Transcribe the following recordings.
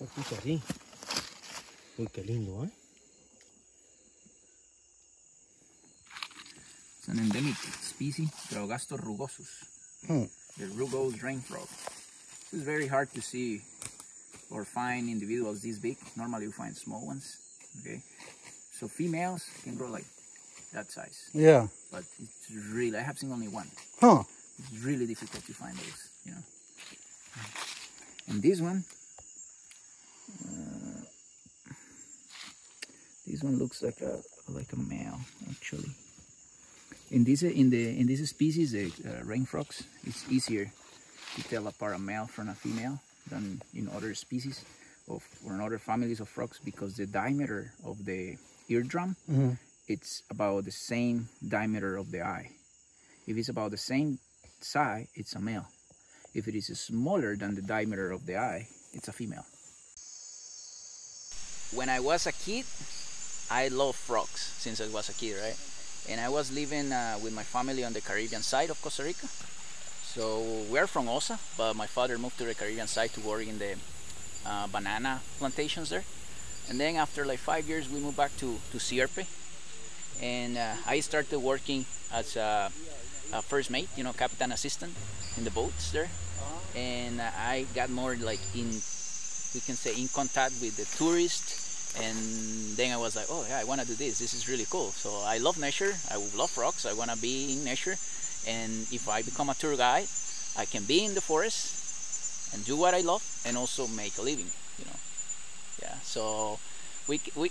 Un poquito así. Uy, qué lindo, ¿eh? It's an endemic species, Craugastor rugosus, the rugose rain frog. It's very hard to see or find individuals this big. Normally you find small ones, okay? So females can grow like that size. Yeah. But it's really, I have seen only one. Huh. It's really difficult to find those, you know. And this one, this one looks like a male actually. In this species, the rain frogs, it's easier to tell apart a male from a female than in other species or in other families of frogs, because the diameter of the eardrum, it's about the same diameter of the eye. If it's about the same size, it's a male. If it is smaller than the diameter of the eye, it's a female. When I was a kid, I loved frogs since I was a kid, right? And I was living with my family on the Caribbean side of Costa Rica. So we're from Osa, but my father moved to the Caribbean side to work in the banana plantations there. And then after like 5 years, we moved back to Sierpe. And I started working as a first mate, you know, captain assistant in the boats there. And I got more like in contact with the tourists. And then I was like, oh yeah, I want to do this. This is really cool. So I love nature. I love frogs. I want to be in nature. And if I become a tour guide, I can be in the forest and do what I love and also make a living, you know. Yeah. So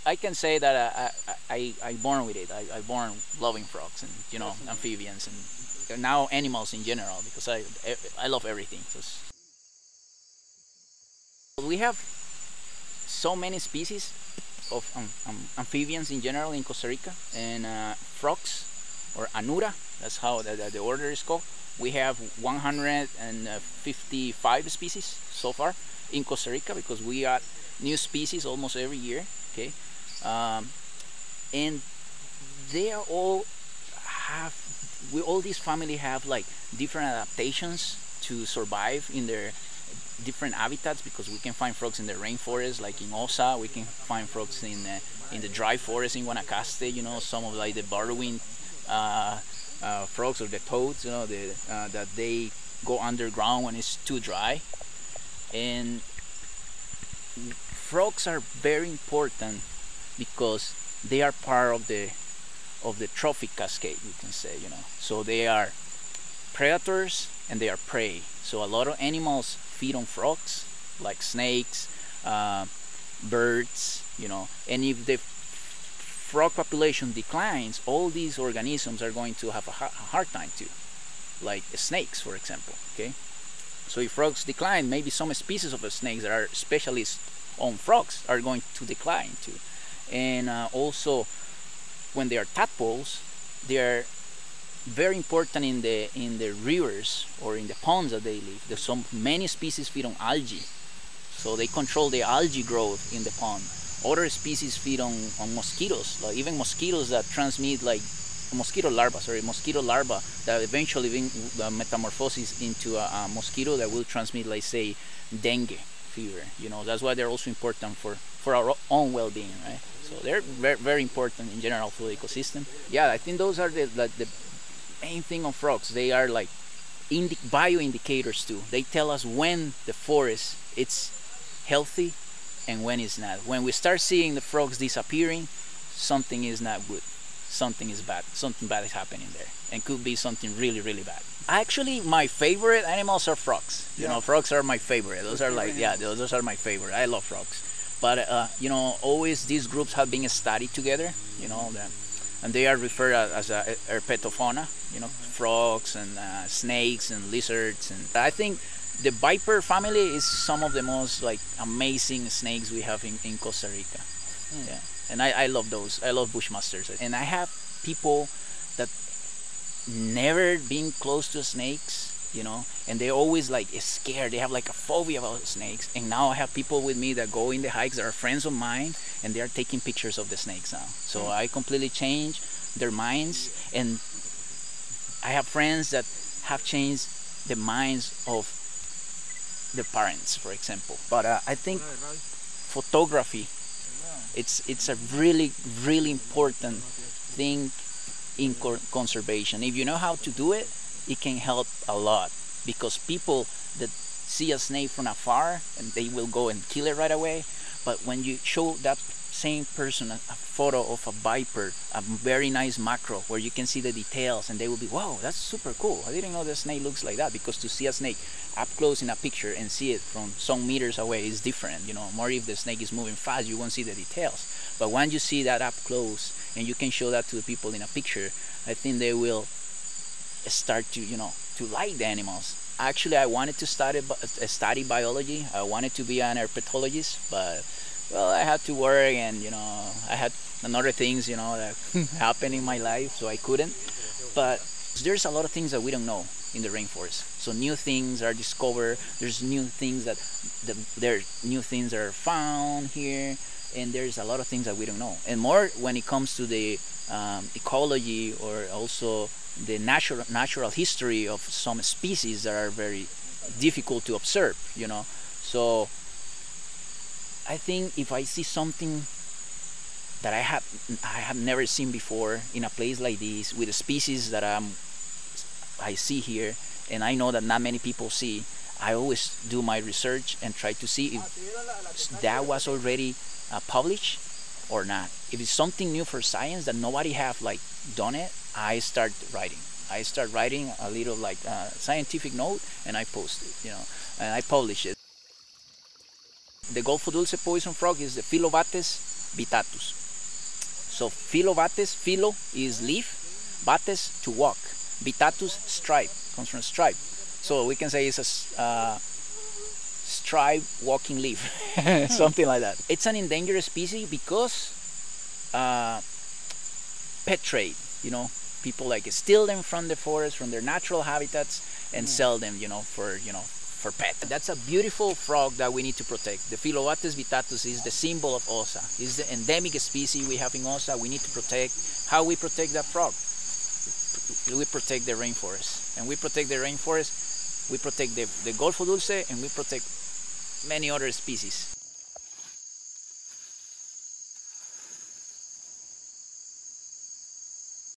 I can say that I born with it. I born loving frogs and, you know, amphibians and now animals in general, because I love everything. So we have so many species of amphibians in general in Costa Rica, and frogs, or anura, that's how the order is called. We have 155 species so far in Costa Rica, because we got new species almost every year, okay? And they are all all these families have like different adaptations to survive in their different habitats, because we can find frogs in the rainforest like in Osa, we can find frogs in the dry forest in Guanacaste, you know, some of like the burrowing frogs or the toads, you know, that they go underground when it's too dry. And frogs are very important because they are part of the trophic cascade, you can say, you know. So they are predators and they are prey. So a lot of animals feed on frogs, like snakes, birds, you know. And if the frog population declines, all these organisms are going to have a hard time too, like snakes, for example, okay? So if frogs decline, maybe some species of snakes that are specialists on frogs are going to decline too. And also, when they are tadpoles, they are very important in the rivers or in the ponds that they live. There's so many species feed on algae, so they control the algae growth in the pond. Other species feed on mosquitoes, like even mosquitoes that transmit like mosquito larvae that eventually metamorphoses into a mosquito that will transmit, like say, dengue fever. You know, that's why they're also important for our own well-being, right? So they're very, very important in general for the ecosystem. Yeah, I think those are the main thing on frogs. They are like bioindicators too. They tell us when the forest it's healthy and when it's not. When we start seeing the frogs disappearing, something is not good. Something is bad. Something bad is happening there, and could be something really, really bad. Actually, my favorite animals are frogs. You know, frogs are my favorite. Those are like, yeah, those are my favorite. I love frogs. But you know, always these groups have been studied together. You know, and they are referred as a herpetofauna, you know, frogs and snakes and lizards. And I think the viper family is some of the most like amazing snakes we have in Costa Rica. Yeah, and I love those. I love bushmasters. And I have people that never been close to snakes, you know, and they're always like scared. They have like a phobia about snakes. And now I have people with me that go in the hikes that are friends of mine, and they are taking pictures of the snakes now. So I completely changed their minds, and I have friends that have changed the minds of their parents, for example. But I think photography. It's a really important thing in conservation. If you know how to do it, it can help a lot, because people that see a snake from afar and they will go and kill it right away, but when you show that same person a photo of a viper, a very nice macro where you can see the details, and they will be, wow, that's super cool, I didn't know the snake looks like that. Because to see a snake up close in a picture and see it from some meters away is different, you know. More if the snake is moving fast, you won't see the details, but once you see that up close and you can show that to the people in a picture, I think they will start to, you know, to like the animals. Actually, I wanted to study biology. I wanted to be an herpetologist, but well, I had to work, and you know, I had another things, you know, that happened in my life, so I couldn't. But there's a lot of things that we don't know in the rainforest. So new things are discovered. There's new things that are found here, and there's a lot of things that we don't know. And more when it comes to the ecology, or also the natural history of some species that are very difficult to observe, you know. So I think if I see something that I have never seen before in a place like this, with the species that I see here, and I know that not many people see, I always do my research and try to see if that was already published or not. If it's something new for science that nobody have like done it, I start writing. I start writing a little like scientific note, and I post it, you know, and I publish it. The Golfo Dulce poison frog is the Phyllobates vittatus. So Phyllobates, phyllo is leaf, bates to walk, vittatus stripe, comes from stripe. So we can say it's a stripe walking leaf, something like that. It's an endangered species because pet trade, you know, people like steal them from the forest, from their natural habitats, and sell them, you know, for pet. That's a beautiful frog that we need to protect. The Phyllobates vittatus is the symbol of Osa. It's the endemic species we have in Osa. We need to protect. How we protect that frog? We protect the rainforest. And we protect the rainforest, we protect the Golfo Dulce, and we protect many other species.